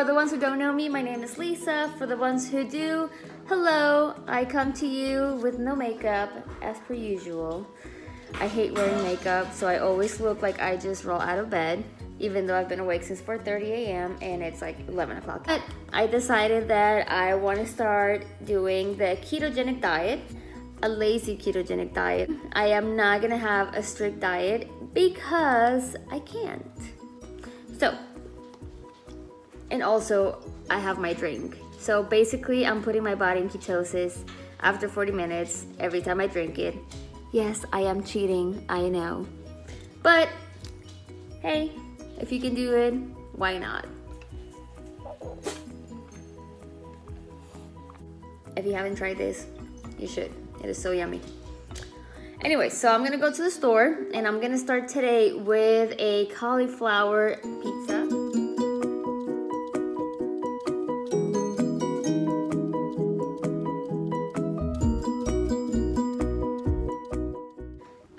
For the ones who don't know me, my name is Lisa. For the ones who do, hello. I come to you with no makeup, as per usual. I hate wearing makeup, so I always look like I just roll out of bed, even though I've been awake since 4:30 a.m. and it's like 11 o'clock. But I decided that I want to start doing the ketogenic diet, a lazy ketogenic diet. I am not gonna have a strict diet because I can't. So, and also I have my drink. So basically I'm putting my body in ketosis after 40 minutes every time I drink it. Yes, I am cheating, I know. But hey, if you can do it, why not? If you haven't tried this, you should. It is so yummy. Anyway, so I'm gonna go to the store and I'm gonna start today with a cauliflower pizza.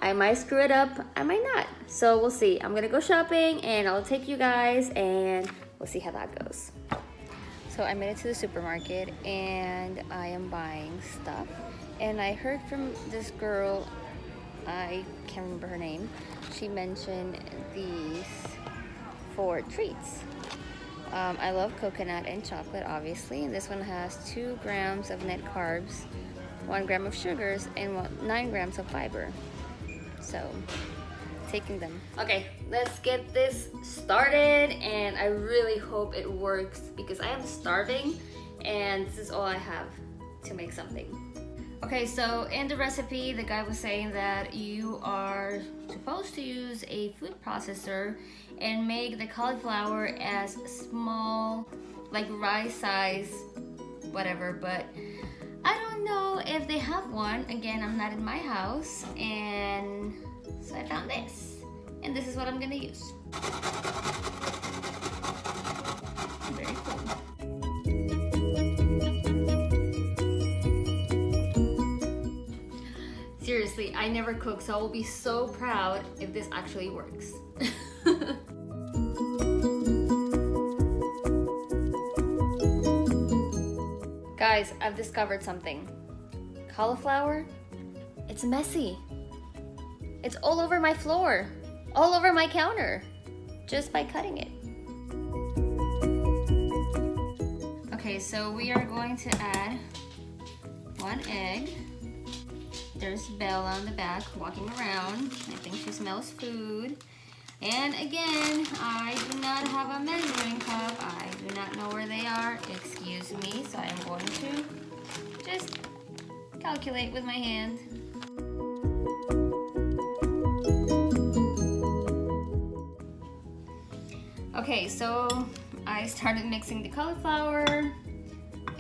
I might screw it up, I might not. So we'll see. I'm gonna go shopping and I'll take you guys and we'll see how that goes. So I made it to the supermarket and I am buying stuff. And I heard from this girl, I can't remember her name. She mentioned these 4 treats. I love coconut and chocolate, obviously. And this one has 2 grams of net carbs, 1 gram of sugars, and 9 grams of fiber. So, taking them. Okay, let's get this started, and I really hope it works because I am starving and this is all I have to make something. Okay, so in the recipe, the guy was saying that you are supposed to use a food processor and make the cauliflower as small, like rice size, whatever, but I don't know if they have one. Again, I'm not in my house, and so I found this. And this is what I'm gonna use. Very cool. Seriously, I never cook, so I will be so proud if this actually works. Guys, I've discovered something. Cauliflower, it's messy. It's all over my floor, all over my counter, just by cutting it. Okay, so we are going to add 1 egg. There's Bella on the back walking around. I think she smells food. And again, I do not have a measuring cup. I do not know where they are, excuse me. So I'm going to just calculate with my hand. Okay, so I started mixing the cauliflower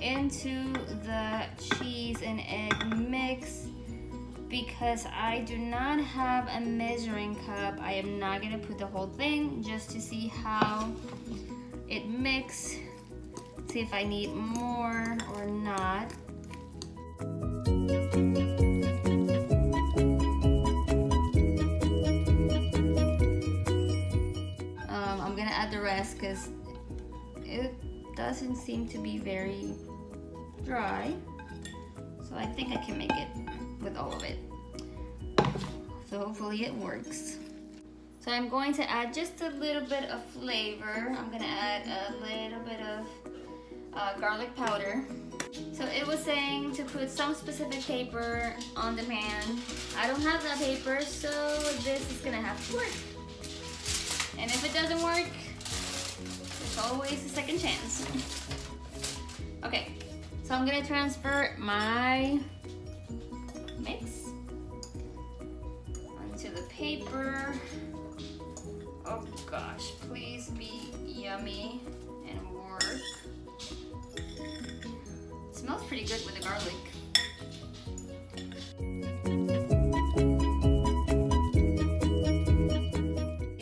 into the cheese and egg mix. Because I do not have a measuring cup, I am not gonna put the whole thing just to see how it mixes, see if I need more or not. I'm gonna add the rest because it doesn't seem to be very dry. So I think I can make it with all of it. So hopefully it works. So I'm going to add just a little bit of flavor. I'm gonna add a little bit of garlic powder. So it was saying to put some specific paper on the pan. I don't have that paper, so this is gonna have to work. And if it doesn't work, there's always a second chance. Okay, so I'm gonna transfer my mix onto the paper. Oh gosh, please be yummy and work. It smells pretty good with the garlic.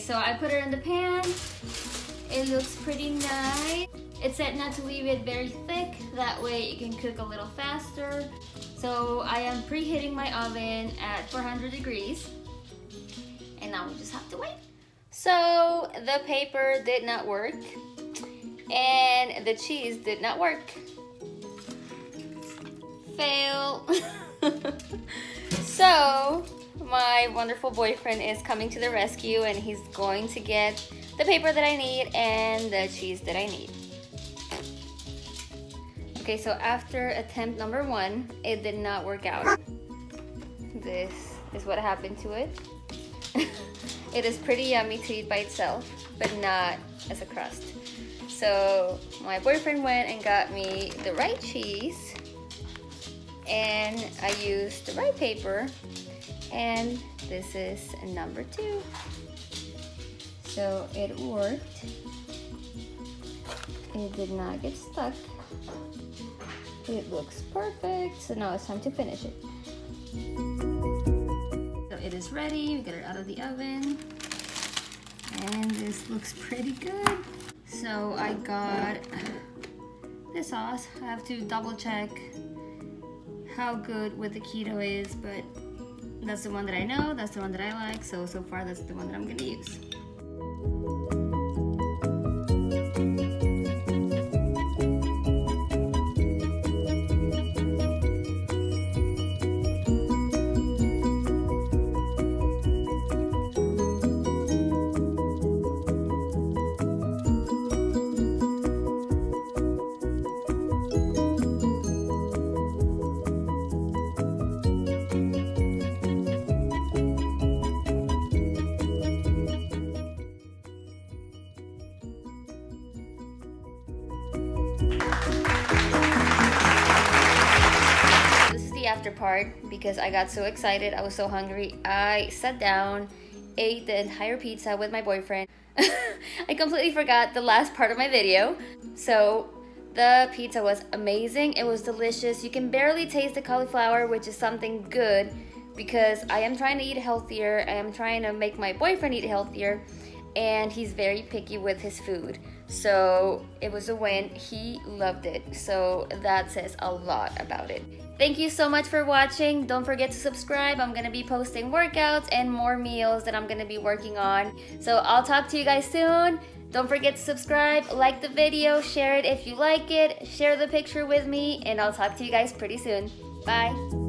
So I put it in the pan. It looks pretty nice. It's said not to leave it very thick, that way it can cook a little faster. So I am preheating my oven at 400 degrees, and now we just have to wait. So the paper did not work, and the cheese did not work. Fail. So my wonderful boyfriend is coming to the rescue, and he's going to get the paper that I need and the cheese that I need. Okay, so after attempt number one, it did not work out. This is what happened to it. It is pretty yummy to eat by itself, but not as a crust. So my boyfriend went and got me the right cheese, and I used the right paper, and this is number two. So it worked. It did not get stuck. It looks perfect. So now it's time to finish it. So it is ready. We got it out of the oven, and this looks pretty good. So I got the sauce. I have to double check how good with the keto is, but that's the one that I know, that's the one that I like, so far that's the one that I'm gonna use. After part, because I got so excited, I was so hungry, I sat down, ate the entire pizza with my boyfriend. I completely forgot the last part of my video. So the pizza was amazing, it was delicious. You can barely taste the cauliflower, which is something good because I am trying to eat healthier. I am trying to make my boyfriend eat healthier, and he's very picky with his food. So it was a win. He loved it. So that says a lot about it. Thank you so much for watching. Don't forget to subscribe. I'm gonna be posting workouts and more meals that I'm gonna be working on. So I'll talk to you guys soon. Don't forget to subscribe, like the video, share it if you like it, share the picture with me, and I'll talk to you guys pretty soon. Bye.